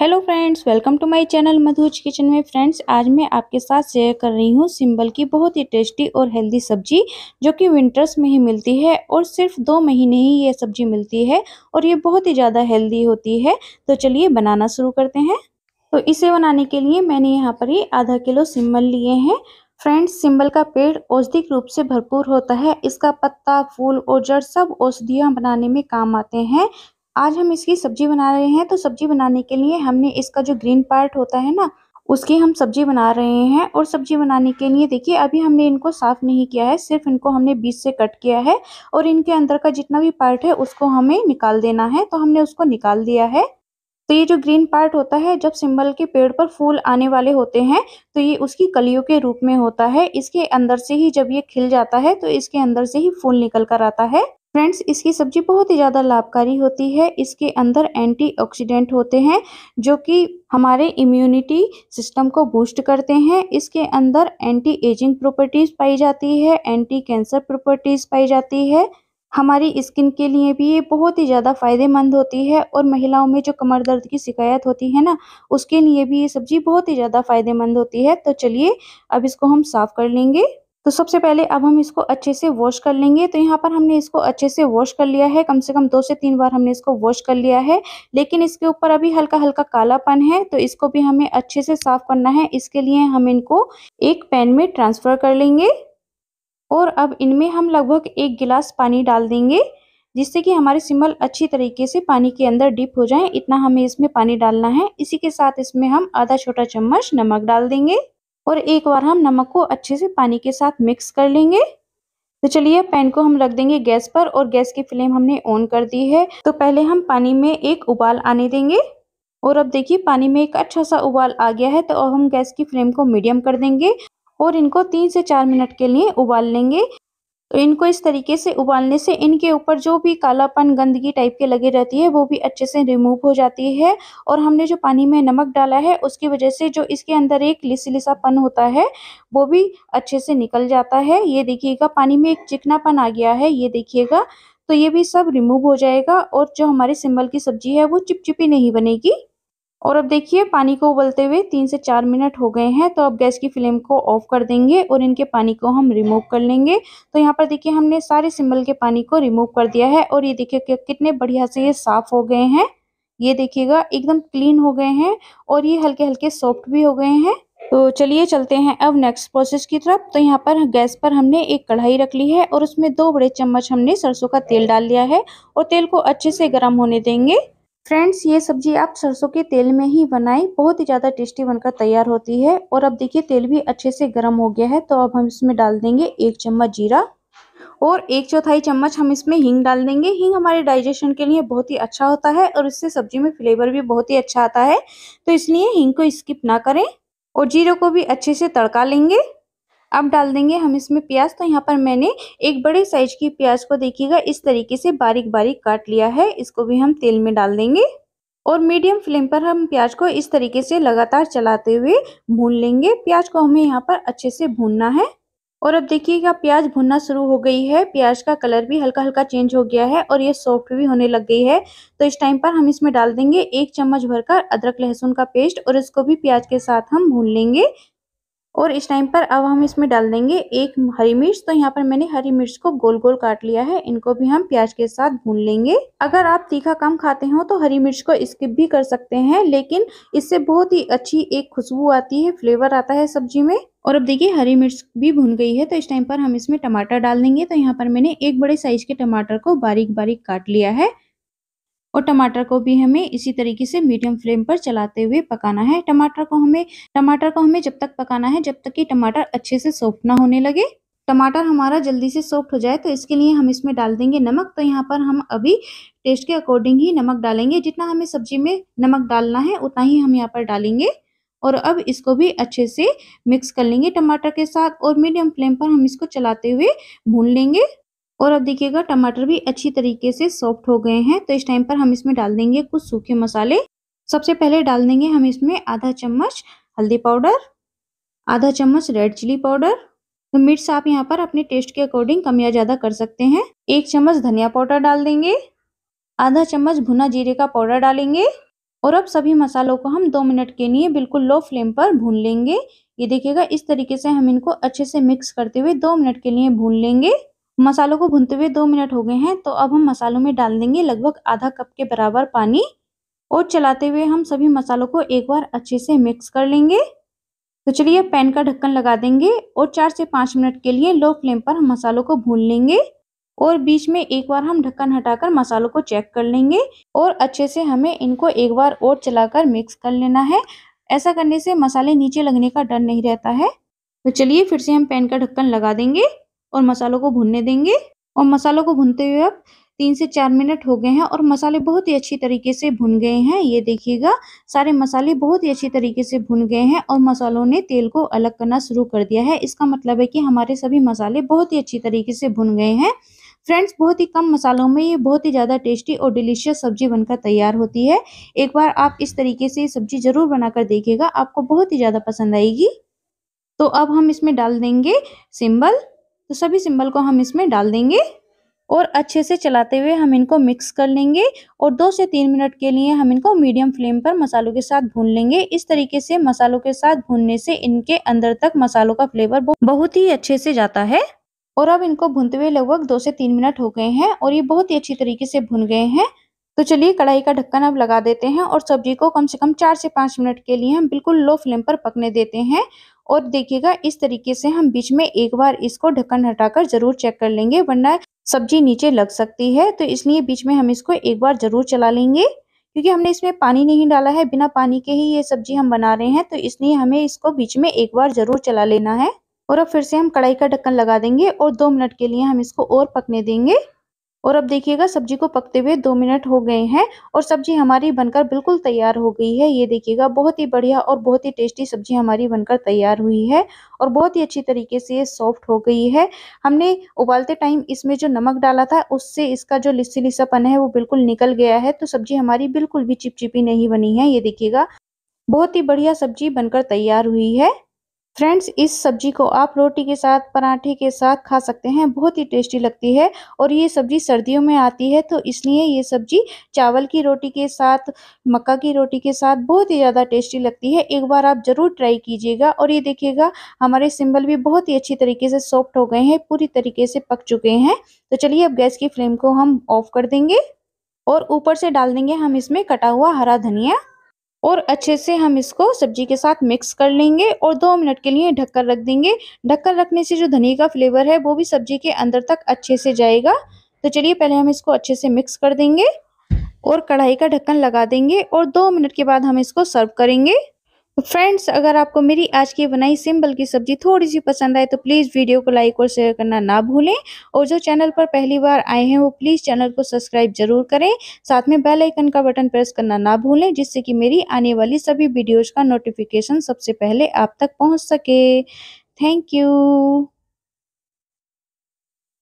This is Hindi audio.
Hello friends, welcome to my channel Madhu's kitchen में। फ्रेंड्स, आज मैं आपके साथ शेयर कर रही हूँ सिंबल की बहुत ही टेस्टी और हेल्दी सब्जी जो कि विंटर्स में ही मिलती है और सिर्फ 2 महीने ही ये सब्जी मिलती है और ये बहुत ही ज़्यादा हेल्दी होती है। तो चलिए बनाना शुरू करते हैं। तो इसे बनाने के लिए मैंने यहाँ पर ही आधा किलो सिंबल लिए हैं। फ्रेंड्स, सिंबल का पेड़ औषधिक रूप से भरपूर होता है। इसका पत्ता, फूल और जड़ सब औषधियाँ बनाने में काम आते हैं। आज हम इसकी सब्जी बना रहे हैं। तो सब्जी बनाने के लिए हमने इसका जो ग्रीन पार्ट होता है ना, उसकी हम सब्जी बना रहे हैं। और सब्जी बनाने के लिए देखिए, अभी हमने इनको साफ़ नहीं किया है, सिर्फ इनको हमने बीच से कट किया है और इनके अंदर का जितना भी पार्ट है उसको हमें निकाल देना है। तो हमने उसको निकाल दिया है। तो ये जो ग्रीन पार्ट होता है, जब सिंबल के पेड़ पर फूल आने वाले होते हैं तो ये उसकी कलियों के रूप में होता है। इसके अंदर से ही जब ये खिल जाता है तो इसके अंदर से ही फूल निकल कर आता है। फ्रेंड्स, इसकी सब्जी बहुत ही ज़्यादा लाभकारी होती है। इसके अंदर एंटीऑक्सीडेंट होते हैं जो कि हमारे इम्यूनिटी सिस्टम को बूस्ट करते हैं। इसके अंदर एंटी एजिंग प्रॉपर्टीज़ पाई जाती है, एंटी कैंसर प्रॉपर्टीज़ पाई जाती है। हमारी स्किन के लिए भी ये बहुत ही ज़्यादा फ़ायदेमंद होती है और महिलाओं में जो कमर दर्द की शिकायत होती है ना, उसके लिए भी ये सब्ज़ी बहुत ही ज़्यादा फ़ायदेमंद होती है। तो चलिए अब इसको हम साफ़ कर लेंगे। तो सबसे पहले अब हम इसको अच्छे से वॉश कर लेंगे। तो यहाँ पर हमने इसको अच्छे से वॉश कर लिया है, कम से कम 2 से 3 बार हमने इसको वॉश कर लिया है। लेकिन इसके ऊपर अभी हल्का हल्का कालापन है, तो इसको भी हमें अच्छे से साफ करना है। इसके लिए हम इनको एक पैन में ट्रांसफ़र कर लेंगे और अब इनमें हम लगभग 1 गिलास पानी डाल देंगे, जिससे कि हमारे सिंबल अच्छी तरीके से पानी के अंदर डिप हो जाए। इतना हमें इसमें पानी डालना है। इसी के साथ इसमें हम आधा छोटा चम्मच नमक डाल देंगे और एक बार हम नमक को अच्छे से पानी के साथ मिक्स कर लेंगे। तो चलिए पैन को हम रख देंगे गैस पर और गैस की फ्लेम हमने ऑन कर दी है। तो पहले हम पानी में एक उबाल आने देंगे और अब देखिए पानी में एक अच्छा सा उबाल आ गया है। तो अब हम गैस की फ्लेम को मीडियम कर देंगे और इनको 3 से 4 मिनट के लिए उबाल लेंगे। तो इनको इस तरीके से उबालने से इनके ऊपर जो भी कालापन, गंदगी टाइप के लगे रहती है वो भी अच्छे से रिमूव हो जाती है। और हमने जो पानी में नमक डाला है उसकी वजह से जो इसके अंदर एक लिसलिसापन होता है वो भी अच्छे से निकल जाता है। ये देखिएगा पानी में एक चिकनापन आ गया है, ये देखिएगा। तो ये भी सब रिमूव हो जाएगा और जो हमारी सिंबल की सब्जी है वो चिपचिपी नहीं बनेगी। और अब देखिए पानी को उबलते हुए 3 से 4 मिनट हो गए हैं। तो अब गैस की फ्लेम को ऑफ कर देंगे और इनके पानी को हम रिमूव कर लेंगे। तो यहाँ पर देखिए हमने सारे सिंबल के पानी को रिमूव कर दिया है और ये देखिए कितने बढ़िया से ये साफ़ हो गए हैं। ये देखिएगा एकदम क्लीन हो गए हैं और ये हल्के हल्के सॉफ्ट भी हो गए हैं। तो चलिए चलते हैं अब नेक्स्ट प्रोसेस की तरफ। तो यहाँ पर गैस पर हमने एक कढ़ाई रख ली है और उसमें 2 बड़े चम्मच हमने सरसों का तेल डाल लिया है और तेल को अच्छे से गर्म होने देंगे। फ्रेंड्स, ये सब्जी आप सरसों के तेल में ही बनाएं, बहुत ही ज़्यादा टेस्टी बनकर तैयार होती है। और अब देखिए तेल भी अच्छे से गर्म हो गया है। तो अब हम इसमें डाल देंगे 1 चम्मच जीरा और 1/4 चम्मच हम इसमें हींग डाल देंगे। हींग हमारे डाइजेशन के लिए बहुत ही अच्छा होता है और इससे सब्जी में फ्लेवर भी बहुत ही अच्छा आता है। तो इसलिए हींग को स्किप ना करें और जीरे को भी अच्छे से तड़का लेंगे। अब डाल देंगे हम इसमें प्याज। तो यहाँ पर मैंने एक बड़े साइज की प्याज को देखिएगा इस तरीके से बारीक बारीक काट लिया है। इसको भी हम तेल में डाल देंगे और मीडियम फ्लेम पर हम प्याज को इस तरीके से लगातार चलाते हुए भून लेंगे। प्याज को हमें यहाँ पर अच्छे से भूनना है। और अब देखिएगा प्याज भुनना शुरू हो गई है। प्याज का कलर भी हल्का हल्का चेंज हो गया है और ये सॉफ्ट भी होने लग गई है। तो इस टाइम पर हम इसमें डाल देंगे 1 चम्मच भरकर अदरक लहसुन का पेस्ट और इसको भी प्याज के साथ हम भून लेंगे। और इस टाइम पर अब हम इसमें डाल देंगे 1 हरी मिर्च। तो यहाँ पर मैंने हरी मिर्च को गोल गोल काट लिया है। इनको भी हम प्याज के साथ भून लेंगे। अगर आप तीखा कम खाते हो तो हरी मिर्च को स्किप भी कर सकते हैं, लेकिन इससे बहुत ही अच्छी एक खुशबू आती है, फ्लेवर आता है सब्जी में। और अब देखिए हरी मिर्च भी भून गई है। तो इस टाइम पर हम इसमें टमाटर डाल देंगे। तो यहाँ पर मैंने एक बड़े साइज के टमाटर को बारीक बारीक काट लिया है और टमाटर को भी हमें इसी तरीके से मीडियम फ्लेम पर चलाते हुए पकाना है। टमाटर को हमें जब तक पकाना है जब तक कि टमाटर अच्छे से सॉफ्ट ना होने लगे। टमाटर हमारा जल्दी से सॉफ्ट हो जाए तो इसके लिए हम इसमें डाल देंगे नमक। तो यहाँ पर हम अभी टेस्ट के अकॉर्डिंग ही नमक डालेंगे। जितना हमें सब्जी में नमक डालना है उतना ही हम यहाँ पर डालेंगे। और अब इसको भी अच्छे से मिक्स कर लेंगे टमाटर के साथ और मीडियम फ्लेम पर हम इसको चलाते हुए भून लेंगे। और अब देखिएगा टमाटर भी अच्छी तरीके से सॉफ्ट हो गए हैं। तो इस टाइम पर हम इसमें डाल देंगे कुछ सूखे मसाले। सबसे पहले डाल देंगे हम इसमें 1/2 चम्मच हल्दी पाउडर, 1/2 चम्मच रेड चिली पाउडर। तो मिर्च आप यहाँ पर अपने टेस्ट के अकॉर्डिंग कम या ज़्यादा कर सकते हैं। 1 चम्मच धनिया पाउडर डाल देंगे, 1/2 चम्मच भुना जीरे का पाउडर डालेंगे और अब सभी मसालों को हम 2 मिनट के लिए बिल्कुल लो फ्लेम पर भून लेंगे। ये देखिएगा इस तरीके से हम इनको अच्छे से मिक्स करते हुए 2 मिनट के लिए भून लेंगे। मसालों को भूनते हुए 2 मिनट हो गए हैं, तो अब हम मसालों में डाल देंगे लगभग आधा कप के बराबर पानी और चलाते हुए हम सभी मसालों को एक बार अच्छे से मिक्स कर लेंगे। तो चलिए पैन का ढक्कन लगा देंगे और 4 से 5 मिनट के लिए लो फ्लेम पर हम मसालों को भून लेंगे और बीच में एक बार हम ढक्कन हटाकर मसालों को चेक कर लेंगे और अच्छे से हमें इनको एक बार और चलाकर मिक्स कर लेना है। ऐसा करने से मसाले नीचे लगने का डर नहीं रहता है। तो चलिए फिर से हम पैन का ढक्कन लगा देंगे और मसालों को भूनने देंगे। और मसालों को भूनते हुए अब 3 से 4 मिनट हो गए हैं और मसाले बहुत ही अच्छी तरीके से भुन गए हैं। ये देखिएगा सारे मसाले बहुत ही अच्छी तरीके से भुन गए हैं और मसालों ने तेल को अलग करना शुरू कर दिया है। इसका मतलब है कि हमारे सभी मसाले बहुत ही अच्छी तरीके से भुन गए हैं। फ्रेंड्स, बहुत ही कम मसालों में ये बहुत ही ज़्यादा टेस्टी और डिलीशियस सब्जी बनकर तैयार होती है। एक बार आप इस तरीके से सब्जी ज़रूर बनाकर देखिएगा, आपको बहुत ही ज़्यादा पसंद आएगी। तो अब हम इसमें डाल देंगे सिंबल, तो सभी सिंबल को हम इसमें डाल देंगे और अच्छे से चलाते हुए हम इनको मिक्स कर लेंगे और 2 से 3 मिनट के लिए हम इनको मीडियम फ्लेम पर मसालों के साथ भून लेंगे। इस तरीके से मसालों के साथ भूनने से इनके अंदर तक मसालों का फ्लेवर बहुत ही अच्छे से जाता है। और अब इनको भूनते हुए लगभग 2 से 3 मिनट हो गए हैं और ये बहुत ही अच्छी तरीके से भुन गए हैं। तो चलिए कढ़ाई का ढक्कन अब लगा देते हैं और सब्जी को कम से कम 4 से 5 मिनट के लिए हम बिल्कुल लो फ्लेम पर पकने देते हैं। और देखिएगा इस तरीके से हम बीच में एक बार इसको ढक्कन हटाकर जरूर चेक कर लेंगे, वरना सब्जी नीचे लग सकती है। तो इसलिए बीच में हम इसको एक बार जरूर चला लेंगे, क्योंकि हमने इसमें पानी नहीं डाला है, बिना पानी के ही ये सब्जी हम बना रहे हैं, तो इसलिए हमें इसको बीच में एक बार जरूर चला लेना है। और अब फिर से हम कढ़ाई का ढक्कन लगा देंगे और 2 मिनट के लिए हम इसको और पकने देंगे। और अब देखिएगा सब्जी को पकते हुए 2 मिनट हो गए हैं और सब्जी हमारी बनकर बिल्कुल तैयार हो गई है। ये देखिएगा बहुत ही बढ़िया और बहुत ही टेस्टी सब्जी हमारी बनकर तैयार हुई है और बहुत ही अच्छी तरीके से ये सॉफ्ट हो गई है। हमने उबालते टाइम इसमें जो नमक डाला था उससे इसका जो लिस्सीपन है वो बिल्कुल निकल गया है, तो सब्जी हमारी बिल्कुल भी चिपचिपी नहीं बनी है। ये देखिएगा बहुत ही बढ़िया सब्जी बनकर तैयार हुई है। फ्रेंड्स, इस सब्जी को आप रोटी के साथ, पराठे के साथ खा सकते हैं, बहुत ही टेस्टी लगती है। और ये सब्जी सर्दियों में आती है, तो इसलिए ये सब्जी चावल की रोटी के साथ, मक्का की रोटी के साथ बहुत ही ज़्यादा टेस्टी लगती है। एक बार आप ज़रूर ट्राई कीजिएगा। और ये देखिएगा हमारे सिंबल भी बहुत ही अच्छी तरीके से सॉफ्ट हो गए हैं, पूरी तरीके से पक चुके हैं। तो चलिए अब गैस की फ्लेम को हम ऑफ कर देंगे और ऊपर से डाल देंगे हम इसमें कटा हुआ हरा धनिया और अच्छे से हम इसको सब्जी के साथ मिक्स कर लेंगे और 2 मिनट के लिए ढककर रख देंगे। ढककर रखने से जो धनिया का फ्लेवर है वो भी सब्जी के अंदर तक अच्छे से जाएगा। तो चलिए पहले हम इसको अच्छे से मिक्स कर देंगे और कढ़ाई का ढक्कन लगा देंगे और 2 मिनट के बाद हम इसको सर्व करेंगे। तो फ्रेंड्स, अगर आपको मेरी आज की बनाई सिंबल की सब्जी थोड़ी सी पसंद आए तो प्लीज़ वीडियो को लाइक और शेयर करना ना भूलें। और जो चैनल पर पहली बार आए हैं वो प्लीज़ चैनल को सब्सक्राइब जरूर करें, साथ में बेल आइकन का बटन प्रेस करना ना भूलें, जिससे कि मेरी आने वाली सभी वीडियोज़ का नोटिफिकेशन सबसे पहले आप तक पहुंच सके। Thank you.